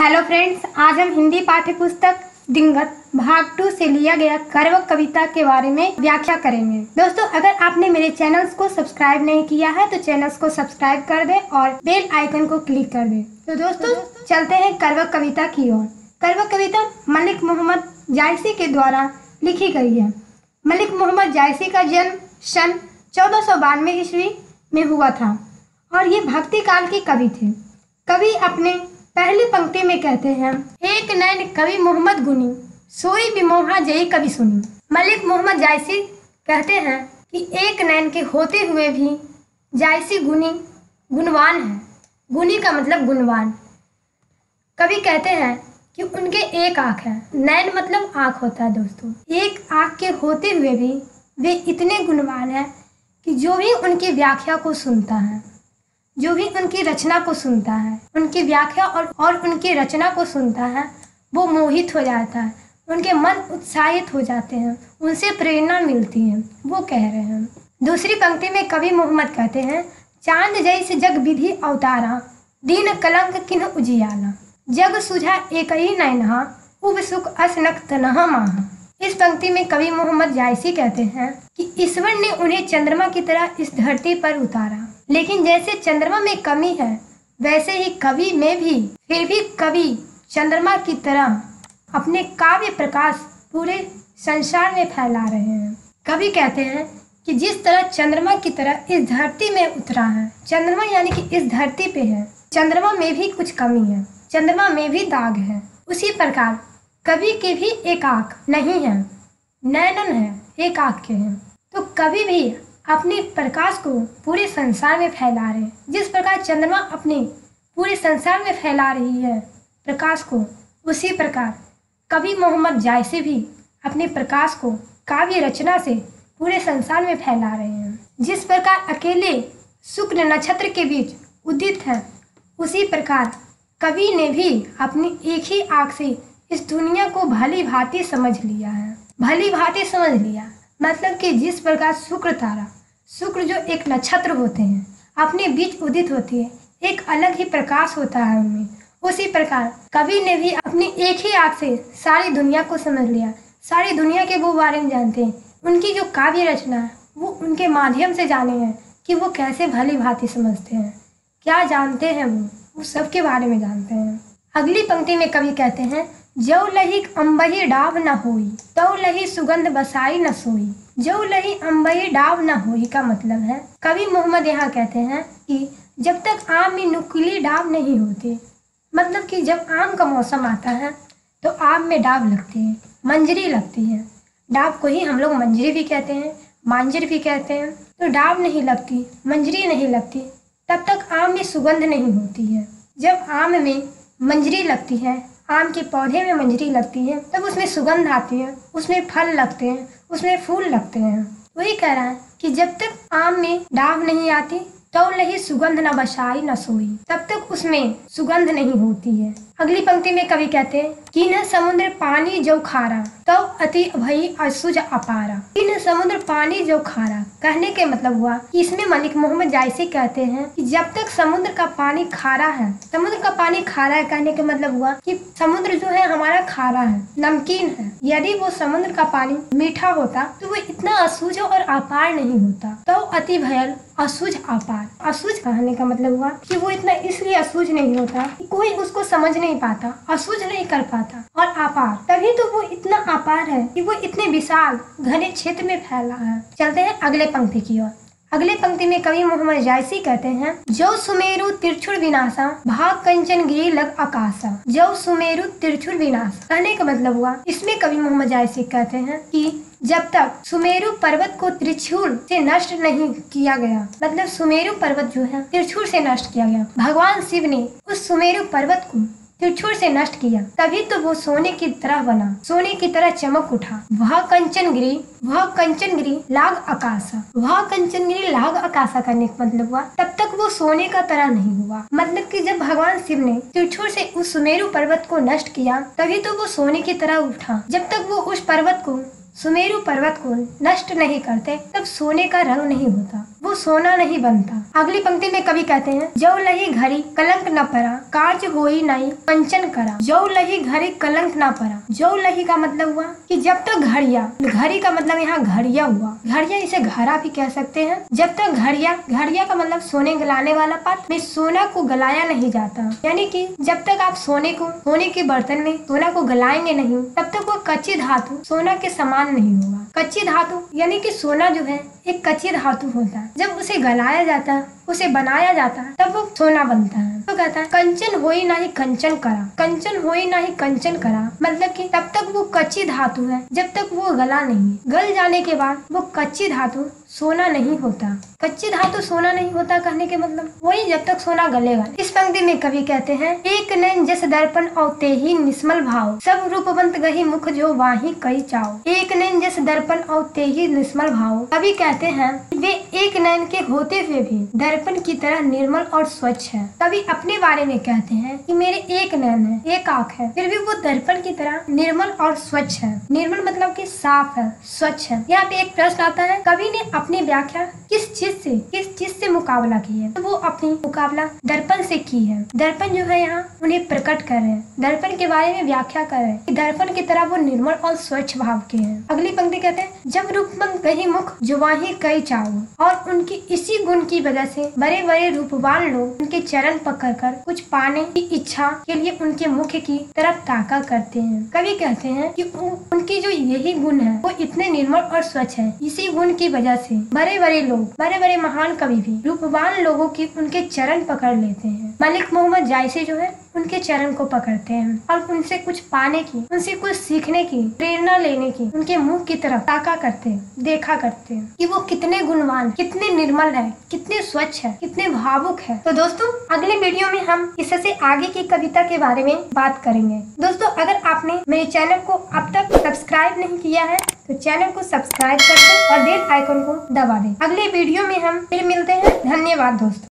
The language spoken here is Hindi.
हेलो फ्रेंड्स, आज हम हिंदी पाठ्य पुस्तक दिंगत भाग 2 से लिया गया कडबक कविता के बारे में व्याख्या करेंगे। दोस्तों, अगर आपने मेरे चैनल्स को सब्सक्राइब नहीं किया है तो चैनल्स को सब्सक्राइब कर दें और बेल आइकन को क्लिक कर दें। तो दोस्तों चलते हैं कडबक कविता की ओर। कडबक कविता मलिक मोहम्मद जायसी के द्वारा लिखी गई है। मलिक मोहम्मद जायसी का जन्म सन 1492 ईस्वी में हुआ था और ये भक्ति काल के कवि थे। कवि अपने पहली पंक्ति में कहते हैं, एक नैन कवि मोहम्मद गुनी, सोई बिमोहा जय कवि सुनी। मलिक मोहम्मद जायसी कहते हैं कि एक नैन के होते हुए भी जायसी गुनी गुणवान है। गुनी का मतलब गुणवान। कवि कहते हैं कि उनके एक आँख है, नैन मतलब आँख होता है। दोस्तों, एक आँख के होते हुए भी वे इतने गुणवान हैं कि जो भी उनकी व्याख्या को सुनता है, जो भी उनकी रचना को सुनता है, उनकी व्याख्या और उनकी रचना को सुनता है, वो मोहित हो जाता है। उनके मन उत्साहित हो जाते हैं, उनसे प्रेरणा मिलती है, वो कह रहे हैं। दूसरी पंक्ति में कवि मोहम्मद कहते हैं, चांद जैसे जग विधि अवतारा, दीन कलंक किन उजियाला, जग सुझा एक ही नैनहा, उब सुख असनक तनहा माहा। इस पंक्ति में कवि मोहम्मद जायसी कहते हैं कि ईश्वर ने उन्हें चंद्रमा की तरह इस धरती पर उतारा, लेकिन जैसे चंद्रमा में कमी है वैसे ही कवि में भी, फिर भी कवि चंद्रमा की तरह अपने काव्य प्रकाश पूरे संसार में फैला रहे हैं। कवि कहते हैं कि जिस तरह चंद्रमा की तरह इस धरती में उतरा है, चंद्रमा यानी कि इस धरती पे है, चंद्रमा में भी कुछ कमी है, चंद्रमा में भी दाग है, उसी प्रकार कवि की भी एक आँख नहीं है, नैनन है, एक आँख के हैं। तो कवि भी अपने प्रकाश को पूरे संसार में फैला रहे, जिस प्रकार चंद्रमा अपने पूरे संसार में फैला रही है प्रकाश को, उसी प्रकार कवि मोहम्मद जायसी भी अपने प्रकाश को काव्य रचना से पूरे संसार में फैला रहे हैं। जिस प्रकार अकेले शुक्र नक्षत्र के बीच उदित है, उसी प्रकार कवि ने भी अपनी एक ही आँख से इस दुनिया को भली भांति समझ लिया है। भली भांति समझ लिया मतलब कि जिस प्रकार शुक्र तारा, शुक्र जो एक नक्षत्र होते हैं, अपने बीच उदित होती है, एक अलग ही प्रकाश होता है उनमें, उसी प्रकार कवि ने भी अपनी एक ही आँख से सारी दुनिया को समझ लिया। सारी दुनिया के वो बारे में जानते हैं, उनकी जो काव्य रचना है वो उनके माध्यम से जाने हैं कि वो कैसे भली भांति समझते हैं, क्या जानते हैं, वो सबके बारे में जानते हैं। अगली पंक्ति में कवि कहते हैं, जौ लही अम्बही डाव न होई, तौ लही सुगंध बसाई न सोई। जौ लही अम्बही डाव न होई का मतलब है, कवि मोहम्मद यहाँ कहते हैं कि जब तक आम में नुकीली डाव नहीं होती, मतलब कि जब आम का मौसम आता है तो आम में डाव लगती है, मंजरी लगती है। डाव को ही हम लोग मंजरी भी कहते हैं, मांजर भी कहते हैं। तो डाव नहीं लगती, मंजरी नहीं लगती, तब तक आम में सुगंध नहीं होती है। जब आम में मंजरी लगती है, आम के पौधे में मंजरी लगती है, तब उसमें सुगंध आती है, उसमें फल लगते हैं, उसमें फूल लगते हैं। वही कह रहा है कि जब तक आम में डाब नहीं आती, तौ लही सुगंध न बसाई न सोई, तब तक उसमें सुगंध नहीं होती है। अगली पंक्ति में कवि कहते हैं, किन समुद्र पानी जो खारा, तौ अति भई असुज अपारा। किन समुद्र पानी जो खारा कहने के मतलब हुआ कि इसमें मलिक मोहम्मद जायसी कहते हैं कि जब तक समुद्र का पानी खारा है, समुद्र का पानी खारा है कहने के मतलब हुआ कि समुद्र जो है हमारा खारा है, नमकीन है। यदि वो समुद्र का पानी मीठा होता तो वो इतना असुज और अपार नहीं होता। तौ अति भयल असुज अपार, असुज कहने का मतलब हुआ कि वो इतना इसलिए असुज नहीं होता, कोई उसको समझ नहीं पाता, असुज नहीं कर पाता, और अपार तभी तो वो इतना अपार है कि वो इतने विशाल घने क्षेत्र में फैला है। चलते हैं अगले पंक्ति की ओर। अगले पंक्ति में कवि मोहम्मद जायसी कहते हैं, जो सुमेरु त्रिचुर विनाशा, भाग कंचन गिरी लग आकाशा। जो सुमेरु त्रिचुर विनाशा कहने का मतलब हुआ, इसमें कवि मोहम्मद जायसी कहते हैं कि जब तक सुमेरु पर्वत को त्रिशूल से नष्ट नहीं किया गया, मतलब सुमेरु पर्वत जो है त्रिशूल से नष्ट किया गया, भगवान शिव ने उस सुमेरु पर्वत को त्रिशूल से नष्ट किया, तभी तो वो सोने की तरह बना, सोने की तरह चमक उठा। वह कंचनगिरी लाग आकाशा। वह कंचनगिरी लाग आकाशा करने का मतलब हुआ तब तक वो सोने का तरह नहीं हुआ, मतलब कि जब भगवान शिव ने त्रिशूल से उस सुमेरु पर्वत को नष्ट किया तभी तो वो सोने की तरह उठा। जब तक वो उस पर्वत को सुमेरु पर्वत को नष्ट नहीं करते तब सोने का रंग नहीं होता, वो सोना नहीं बनता। अगली पंक्ति में कवि कहते हैं, जौ लही घरी कलंक न परा कार्य होई नाई पंचन करा। जौ लही घरी कलंक न परा, जौ लही का मतलब हुआ कि जब तक घड़िया, घड़ी का मतलब यहाँ घड़िया हुआ, घड़िया इसे घड़ा भी कह सकते हैं। जब तक घड़िया, घड़िया का मतलब सोने गलाने वाला पात्र में सोना को गलाया नहीं जाता, यानी कि जब तक आप सोने को, सोने के बर्तन में सोना को गलाएंगे नहीं तब तक वो कच्ची धातु सोना के समान नहीं होगा। कच्ची धातु यानी कि सोना जो है एक कच्ची धातु होता है, जब उसे गलाया जाता है, उसे बनाया जाता है तब वो सोना बनता है। तो कहता है कंचन होई ना ही कंचन करा, कंचन होई ना ही कंचन करा मतलब कि तब तक वो कच्ची धातु है जब तक वो गला नहीं, गल जाने के बाद वो कच्ची धातु सोना नहीं होता। कच्ची धातु सोना नहीं होता कहने के मतलब वही जब तक सोना गलेगा। इस पंक्ति में कवि कहते हैं, एक नैन जस दर्पण औते ही निस्मल भाव सब रूपवंत गही मुख जो वाही कई चाओ। एक नैन जस दर्पण औते ही निस्मल भाव, कवि कहते हैं वे एक नैन के होते हुए भी दर्पण की तरह निर्मल और स्वच्छ है। कवि अपने बारे में कहते हैं कि मेरे एक नैन है, एक आँख है, फिर भी वो दर्पण की तरह निर्मल और स्वच्छ है। निर्मल मतलब की साफ है, स्वच्छ है। यहाँ पे एक प्रश्न आता है, कवि ने अपनी व्याख्या किस चीज से मुकाबला की है, तो वो अपनी मुकाबला दर्पण से की है। दर्पण जो है यहाँ उन्हें प्रकट कर रहे हैं, दर्पण के बारे में व्याख्या कर रहे हैं कि दर्पण की तरह वो निर्मल और स्वच्छ भाव के हैं। अगली पंक्ति कहते हैं, जब रूपमंत गही मुख जुवाही कई चाव, और उनकी इसी गुण की वजह से बड़े बड़े रूपवान लोग उनके चरण पकड़ कर कुछ पाने की इच्छा के लिए उनके मुख की तरफ ताका करते हैं। कवि कहते हैं कि उनकी जो यही गुण है वो इतने निर्मल और स्वच्छ है, इसी गुण की वजह से बड़े बड़े लोग, बड़े बड़े महान कवि भी रूपवान लोगों की उनके चरण पकड़ लेते हैं। मलिक मोहम्मद जायसी जो है उनके चरण को पकड़ते हैं और उनसे कुछ पाने की, उनसे कुछ सीखने की, प्रेरणा लेने की उनके मुख की तरफ ताका करते हैं, देखा करते हैं कि वो कितने गुणवान, कितने निर्मल है, कितने स्वच्छ है, कितने भावुक है। तो दोस्तों अगले वीडियो में हम इससे आगे की कविता के बारे में बात करेंगे। दोस्तों अगर आपने मेरे चैनल को अब तक सब्सक्राइब नहीं किया है तो चैनल को सब्सक्राइब कर दें और बेल आइकन को दबा दें। अगले वीडियो में हम फिर मिलते हैं। धन्यवाद दोस्तों।